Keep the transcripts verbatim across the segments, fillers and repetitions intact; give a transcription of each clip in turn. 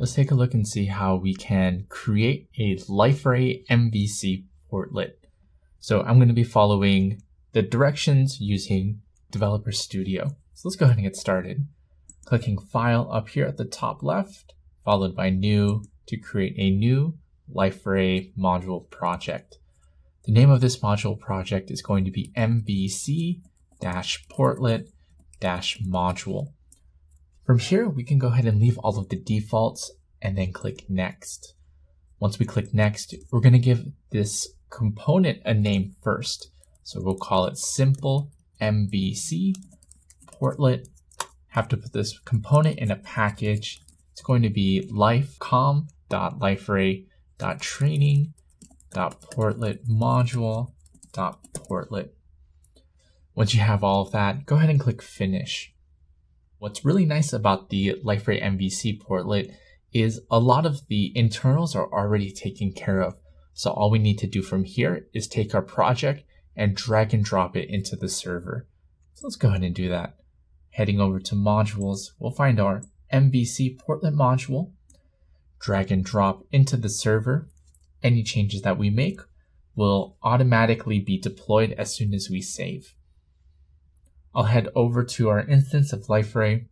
let's take a look and see how we can create a Liferay M V C portlet. So I'm going to be following the directions using Developer Studio. So let's go ahead and get started. Clicking File up here at the top left, followed by New to create a new Liferay module project. The name of this module project is going to be M V C portlet module. From here, we can go ahead and leave all of the defaults and then click Next. Once we click Next, we're going to give this component a name first. So we'll call it simple M V C portlet. Have to put this component in a package. It's going to be lifecom dot liferay dot training dot portlet module dot portlet. Once you have all of that, go ahead and click Finish. What's really nice about the Liferay M V C portlet is a lot of the internals are already taken care of. So all we need to do from here is take our project and drag and drop it into the server. So let's go ahead and do that. Heading over to modules, we'll find our M V C portlet module, drag and drop into the server. Any changes that we make will automatically be deployed as soon as we save. I'll head over to our instance of Liferay,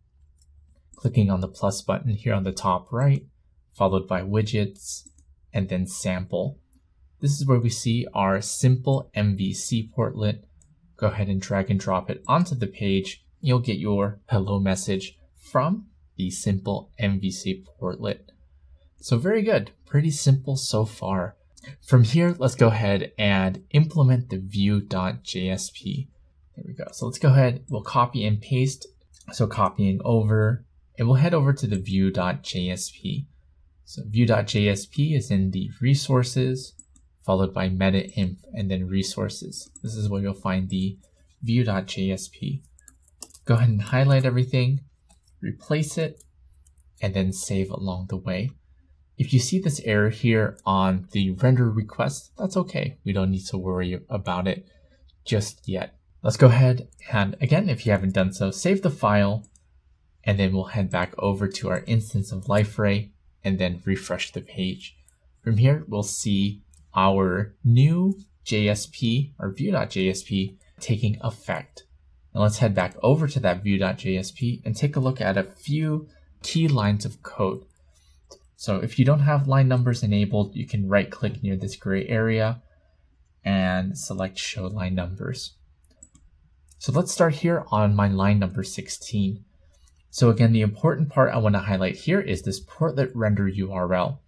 clicking on the plus button here on the top right, followed by widgets, and then sample. This is where we see our simple M V C portlet. Go ahead and drag and drop it onto the page. You'll get your hello message from the simple M V C portlet. So very good, pretty simple so far. From here, let's go ahead and implement the view dot J S P. There we go. So let's go ahead, we'll copy and paste. So copying over, and we'll head over to the view dot J S P. So view dot J S P is in the resources, followed by meta-inf, and then resources. This is where you'll find the view dot J S P. Go ahead and highlight everything, replace it, and then save along the way. If you see this error here on the render request, that's okay. We don't need to worry about it just yet. Let's go ahead and, again, if you haven't done so, save the file, and then we'll head back over to our instance of Liferay and then refresh the page. From here, we'll see our new J S P or view dot J S P taking effect. Now let's head back over to that view dot J S P and take a look at a few key lines of code. So if you don't have line numbers enabled, you can right click near this gray area and select Show Line Numbers. So let's start here on my line number sixteen. So again, the important part I want to highlight here is this portlet render U R L.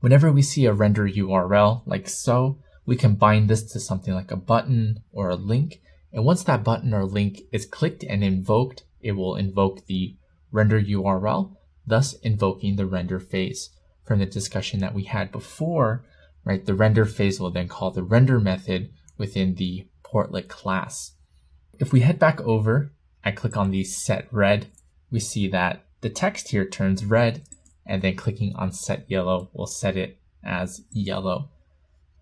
Whenever we see a render U R L like so, we can bind this to something like a button or a link. And once that button or link is clicked and invoked, it will invoke the render U R L, thus invoking the render phase. From the discussion that we had before, right, the render phase will then call the render method within the portlet class. If we head back over, I click on the set red, we see that the text here turns red, and then clicking on set yellow will set it as yellow.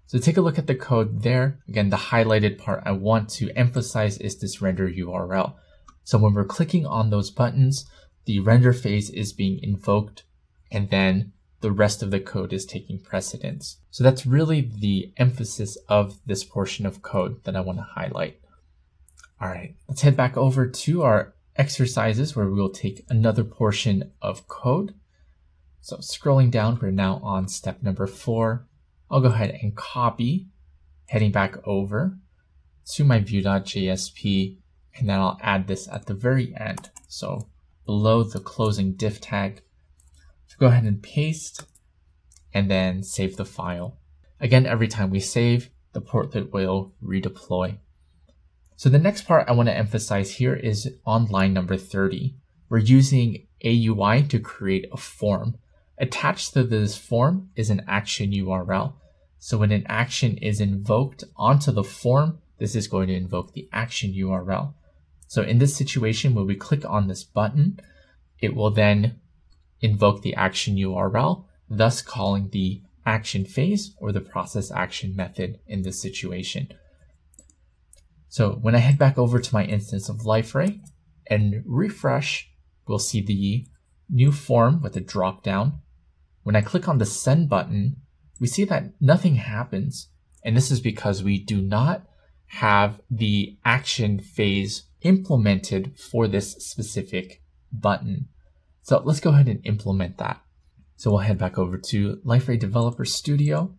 So take a look at the code there. Again, the highlighted part I want to emphasize is this render U R L. So when we're clicking on those buttons, the render phase is being invoked, and then the rest of the code is taking precedence. So that's really the emphasis of this portion of code that I want to highlight. All right, let's head back over to our exercises where we will take another portion of code. So scrolling down, we're now on step number four. I'll go ahead and copy, heading back over to my view dot J S P, and then I'll add this at the very end. So below the closing div tag. So go ahead and paste and then save the file. Again, every time we save, the portlet will redeploy. So the next part I want to emphasize here is on line number thirty. We're using A U I to create a form. Attached to this form is an action U R L. So when an action is invoked onto the form, this is going to invoke the action U R L. So in this situation, when we click on this button, it will then invoke the action U R L, thus calling the action phase or the process action method in this situation. So when I head back over to my instance of Liferay and refresh, we'll see the new form with a drop down. When I click on the send button, we see that nothing happens. And this is because we do not have the action phase implemented for this specific button. So let's go ahead and implement that. So we'll head back over to Liferay Developer Studio,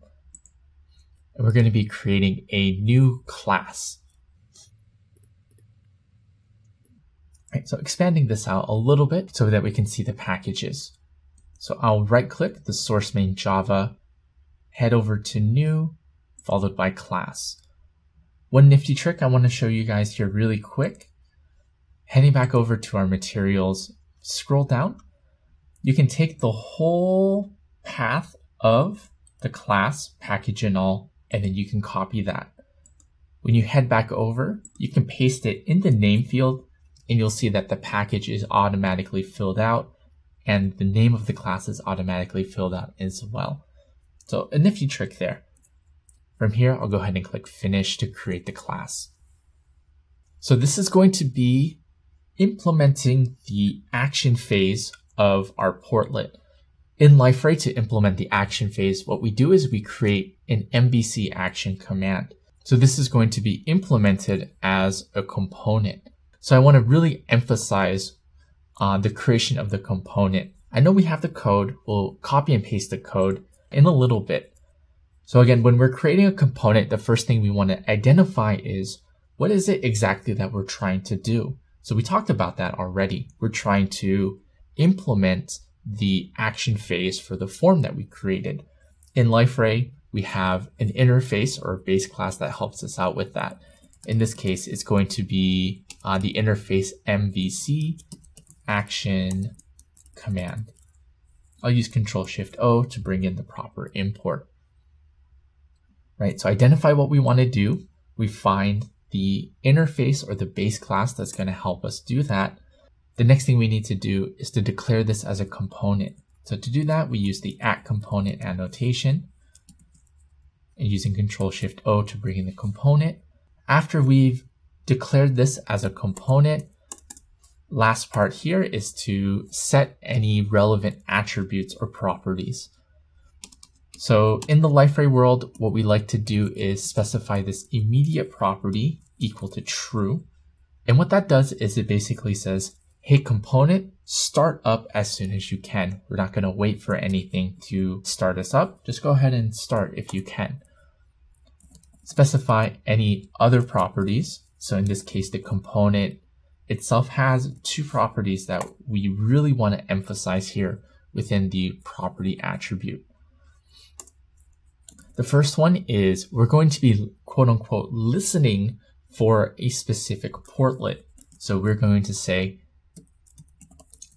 and we're going to be creating a new class. All right, so expanding this out a little bit so that we can see the packages. So I'll right click the source main Java, head over to new, followed by class. One nifty trick I want to show you guys here really quick. Heading back over to our materials, scroll down. You can take the whole path of the class, package and all, and then you can copy that. When you head back over, you can paste it in the name field, and you'll see that the package is automatically filled out and the name of the class is automatically filled out as well. So a nifty trick there. From here, I'll go ahead and click Finish to create the class. So this is going to be implementing the action phase of our portlet. In Liferay, to implement the action phase, what we do is we create an M V C action command. So this is going to be implemented as a component. So I want to really emphasize uh, the creation of the component. I know we have the code, we'll copy and paste the code in a little bit. So again, when we're creating a component, the first thing we want to identify is what is it exactly that we're trying to do? So we talked about that already. We're trying to implement the action phase for the form that we created. In Liferay, we have an interface or a base class that helps us out with that. In this case, it's going to be uh, the interface M V C action command. I'll use control shift O to bring in the proper import. Right, so identify what we want to do. We find the interface or the base class that's going to help us do that. The next thing we need to do is to declare this as a component. So to do that, we use the at component annotation and using control shift O to bring in the component. After we've declared this as a component, last part here is to set any relevant attributes or properties. So in the Liferay world, what we like to do is specify this immediate property equal to true. And what that does is it basically says, hey, component, start up as soon as you can. We're not going to wait for anything to start us up. Just go ahead and start if you can. Specify any other properties. So in this case, the component itself has two properties that we really want to emphasize here within the property attribute. The first one is we're going to be quote unquote listening for a specific portlet. So we're going to say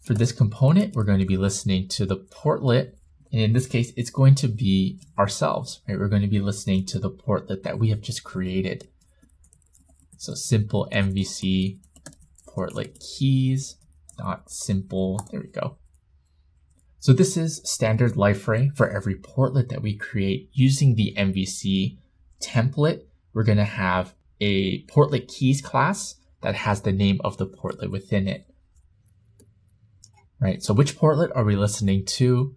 for this component, we're going to be listening to the portlet. And in this case, it's going to be ourselves, right? We're going to be listening to the portlet that we have just created. So simple M V C portlet keys dot simple. There we go. So this is standard Liferay for every portlet that we create using the M V C template. We're going to have a portlet keys class that has the name of the portlet within it. Right. So which portlet are we listening to?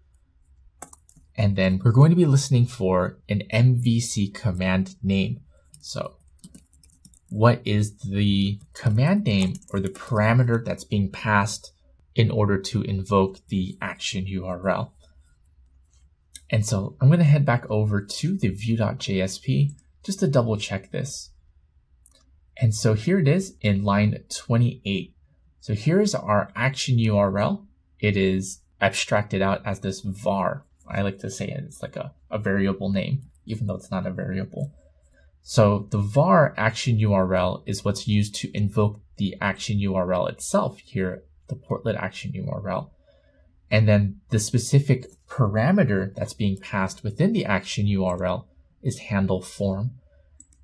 And then we're going to be listening for an M V C command name. So what is the command name or the parameter that's being passed in order to invoke the action U R L. And so I'm going to head back over to the view.jsp just to double check this. And so here it is in line twenty-eight. So here is our action U R L. It is abstracted out as this var. I like to say it. It's like a, a variable name, even though it's not a variable. So the var action U R L is what's used to invoke the action U R L itself here, the portlet action U R L. And then the specific parameter that's being passed within the action U R L is handle form.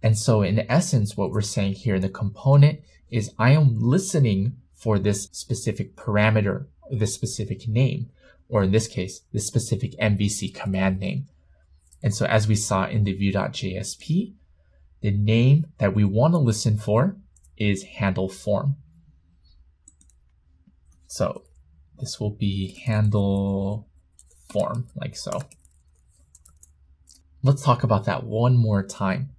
And so in essence, what we're saying here in the component is I am listening for this specific parameter, this specific name, or in this case, this specific M V C command name. And so as we saw in the view.jsp, the name that we want to listen for is handle form. So This will be handle form, like so. Let's talk about that one more time.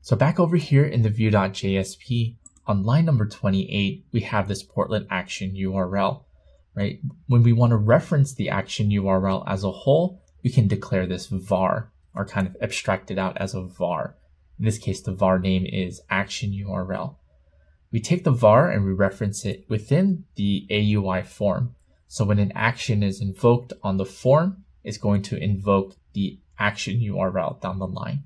So back over here in the view.jsp, on line number twenty-eight, we have this Portland action U R L, right? When we want to reference the action U R L as a whole, we can declare this var, or kind of abstract it out as a var. In this case, the var name is action U R L. We take the var and we reference it within the A U I form. So when an action is invoked on the form, it's going to invoke the action U R L down the line.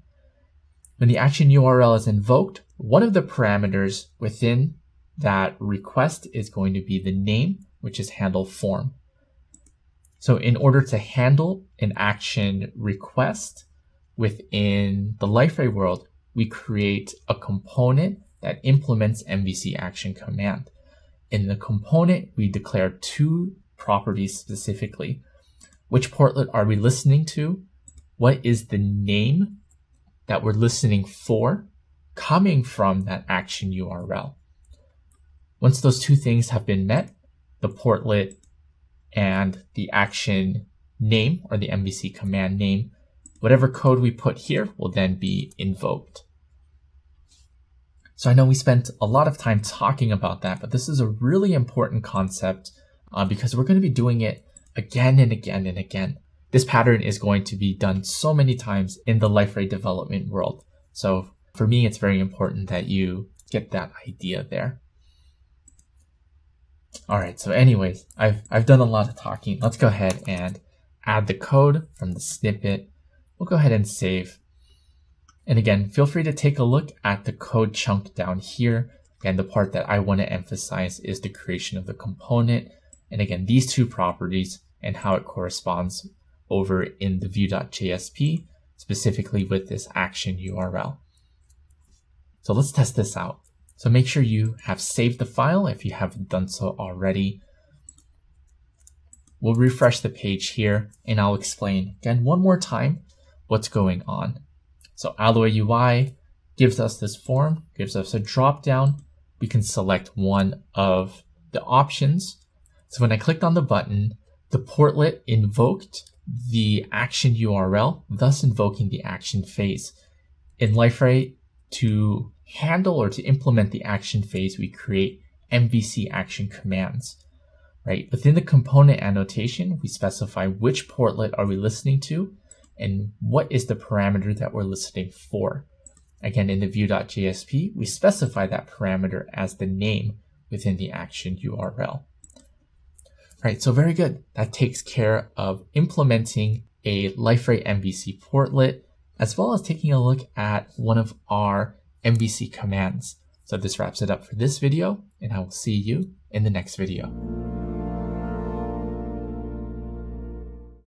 When the action U R L is invoked, one of the parameters within that request is going to be the name, which is handle form. So in order to handle an action request within the Liferay world, we create a component that implements M V C action command. In the component, we declare two properties specifically. Which portlet are we listening to? What is the name that we're listening for coming from that action U R L? Once those two things have been met, the portlet and the action name, or the M V C command name, whatever code we put here will then be invoked. So I know we spent a lot of time talking about that, but this is a really important concept uh, because we're going to be doing it again and again and again. This pattern is going to be done so many times in the Liferay development world. So for me, it's very important that you get that idea there. All right, so anyways, I've, I've done a lot of talking. Let's go ahead and add the code from the snippet. We'll go ahead and save. And again, feel free to take a look at the code chunk down here. And the part that I want to emphasize is the creation of the component. And again, these two properties and how it corresponds over in the view.jsp, specifically with this action U R L. So let's test this out. So make sure you have saved the file if you haven't done so already. We'll refresh the page here and I'll explain again one more time what's going on. So A U I gives us this form, gives us a dropdown. We can select one of the options. So when I clicked on the button, the portlet invoked the action U R L, thus invoking the action phase. In Liferay, to handle or to implement the action phase, we create M V C action commands, right? Within the component annotation, we specify which portlet are we listening to, and what is the parameter that we're listening for. Again, in the view.jsp, we specify that parameter as the name within the action U R L. All right, so very good. That takes care of implementing a Liferay M V C portlet, as well as taking a look at one of our M V C commands. So this wraps it up for this video, and I will see you in the next video.